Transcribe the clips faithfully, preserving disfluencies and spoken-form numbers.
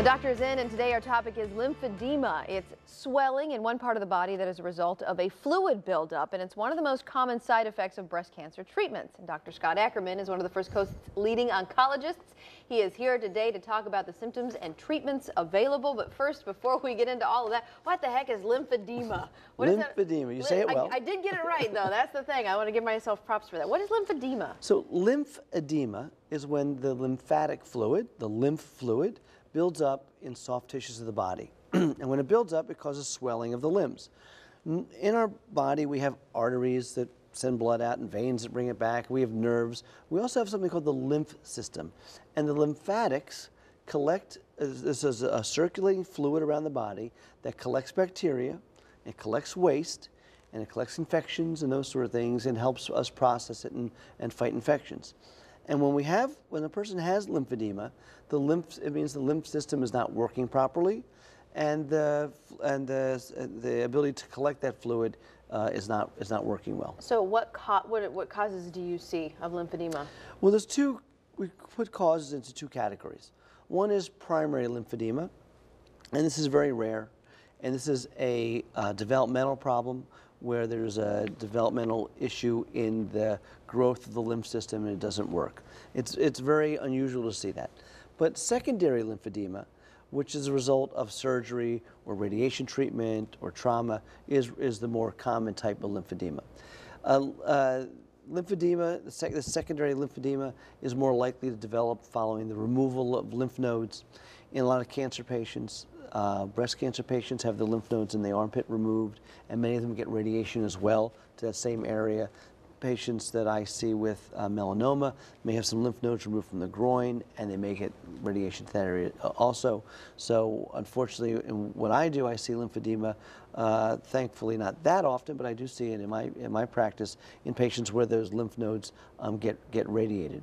The doctor is in, and today our topic is lymphedema. It's swelling in one part of the body that is a result of a fluid buildup, and it's one of the most common side effects of breast cancer treatments. And Doctor Scott Ackerman is one of the First Coast's leading oncologists. He is here today to talk about the symptoms and treatments available. But first, before we get into all of that, what the heck is lymphedema? What lymphedema, is that? You Ly say it well. I, I did get it right, though. That's the thing. I want to give myself props for that. What is lymphedema? So lymphedema is when the lymphatic fluid, the lymph fluid, builds up in soft tissues of the body. And when it builds up, it causes swelling of the limbs. In our body, we have arteries that send blood out and veins that bring it back. We have nerves. We also have something called the lymph system. And the lymphatics collect, this is a circulating fluid around the body that collects bacteria, it collects waste, and it collects infections and those sort of things and helps us process it and, and fight infections. And when we have, when a person has lymphedema, the lymph, it means the lymph system is not working properly, and the and the the ability to collect that fluid uh, is not is not working well. So what co what what causes do you see of lymphedema? Well, there's two. We put causes into two categories. One is primary lymphedema, and this is very rare, and this is a uh, developmental problem, where there's a developmental issue in the growth of the lymph system and it doesn't work. It's, it's very unusual to see that. But secondary lymphedema, which is a result of surgery or radiation treatment or trauma, is, is the more common type of lymphedema. Uh, uh, lymphedema, the, sec the secondary lymphedema, is more likely to develop following the removal of lymph nodes. In a lot of cancer patients, Uh, breast cancer patients have the lymph nodes in the armpit removed, and many of them get radiation as well to that same area. Patients that I see with uh, melanoma may have some lymph nodes removed from the groin, and they may get radiation to that area also. So unfortunately, in what I do, I see lymphedema, uh, thankfully not that often, but I do see it in my, in my practice in patients where those lymph nodes um, get, get radiated.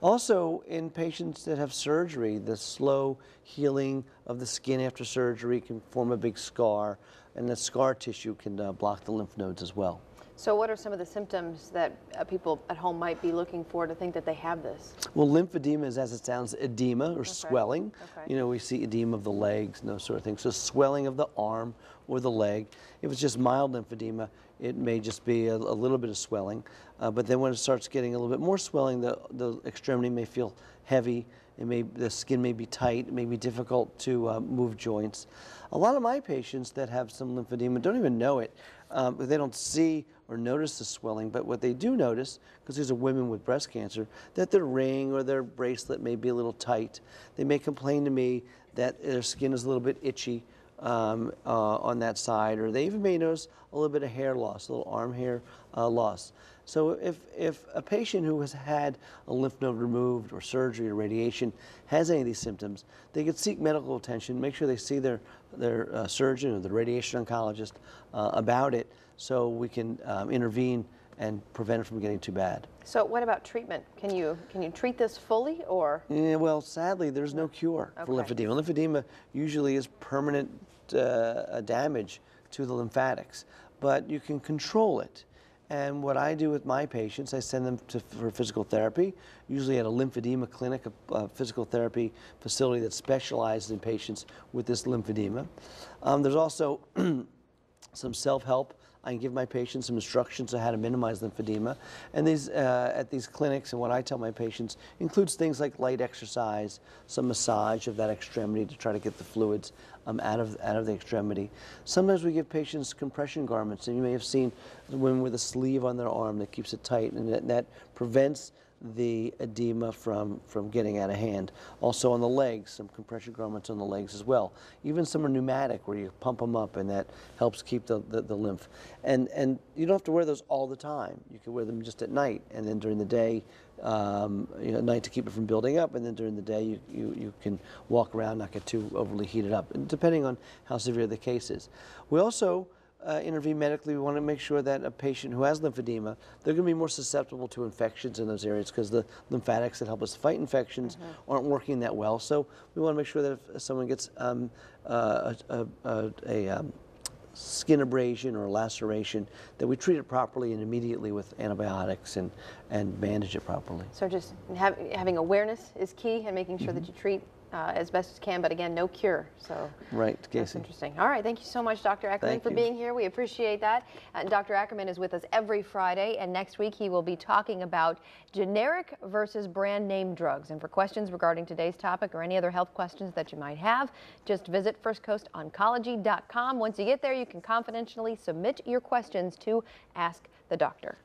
Also, in patients that have surgery, the slow healing of the skin after surgery can form a big scar, and the scar tissue can uh, block the lymph nodes as well. So what are some of the symptoms that uh, people at home might be looking for to think that they have this? Well, lymphedema is, as it sounds, edema or okay. swelling. Okay. You know, we see edema of the legs and those sort of things. So swelling of the arm or the leg. If it's just mild lymphedema, it may just be a, a little bit of swelling. Uh, but then when it starts getting a little bit more swelling, the, the extremity may feel heavy. It may, the skin may be tight. It may be difficult to uh, move joints. A lot of my patients that have some lymphedema don't even know it. Um, they don't see or notice the swelling, but what they do notice, because these are women with breast cancer, that their ring or their bracelet may be a little tight. They may complain to me that their skin is a little bit itchy um, uh, on that side, or they even may notice a little bit of hair loss, a little arm hair uh, loss. So if, if a patient who has had a lymph node removed or surgery or radiation has any of these symptoms, they could seek medical attention, make sure they see their, their uh, surgeon or the radiation oncologist uh, about it, so we can um, intervene and prevent it from getting too bad. So what about treatment? Can you, can you treat this fully, or? Yeah, well, sadly, there's no cure okay. for lymphedema. Lymphedema usually is permanent uh, damage to the lymphatics, but you can control it. And what I do with my patients, I send them to, for physical therapy, usually at a lymphedema clinic, a, a physical therapy facility that specializes in patients with this lymphedema. Um, there's also some self-help. I can give my patients some instructions on how to minimize lymphedema. And these, uh, at these clinics, and what I tell my patients includes things like light exercise, some massage of that extremity to try to get the fluids um, out of, out of the extremity. Sometimes we give patients compression garments, and you may have seen women with a sleeve on their arm that keeps it tight, and that, that prevents the edema from, from getting out of hand. Also on the legs, some compression garments on the legs as well. Even some are pneumatic, where you pump them up, and that helps keep the, the, the lymph. And, and you don't have to wear those all the time. You can wear them just at night, and then during the day, um, you know, at night to keep it from building up, and then during the day you, you, you can walk around, not get too overly heated up, and depending on how severe the case is. We also Uh, intervene medically. We want to make sure that a patient who has lymphedema, they're going to be more susceptible to infections in those areas, because the lymphatics that help us fight infections mm-hmm. aren't working that well. So we want to make sure that if someone gets um, uh, a, a, a um, skin abrasion or laceration, that we treat it properly and immediately with antibiotics and, and bandage it properly. So just have, having awareness is key, and making sure mm-hmm. that you treat uh, as best as can, but again, no cure. So right, Casey. That's interesting. All right, thank you so much, Doctor Ackerman, thank for you. being here. We appreciate that. And Doctor Ackerman is with us every Friday, and next week he will be talking about generic versus brand name drugs. And for questions regarding today's topic or any other health questions that you might have, just visit first coast oncology dot com. Once you get there, you can confidentially submit your questions to Ask the Doctor.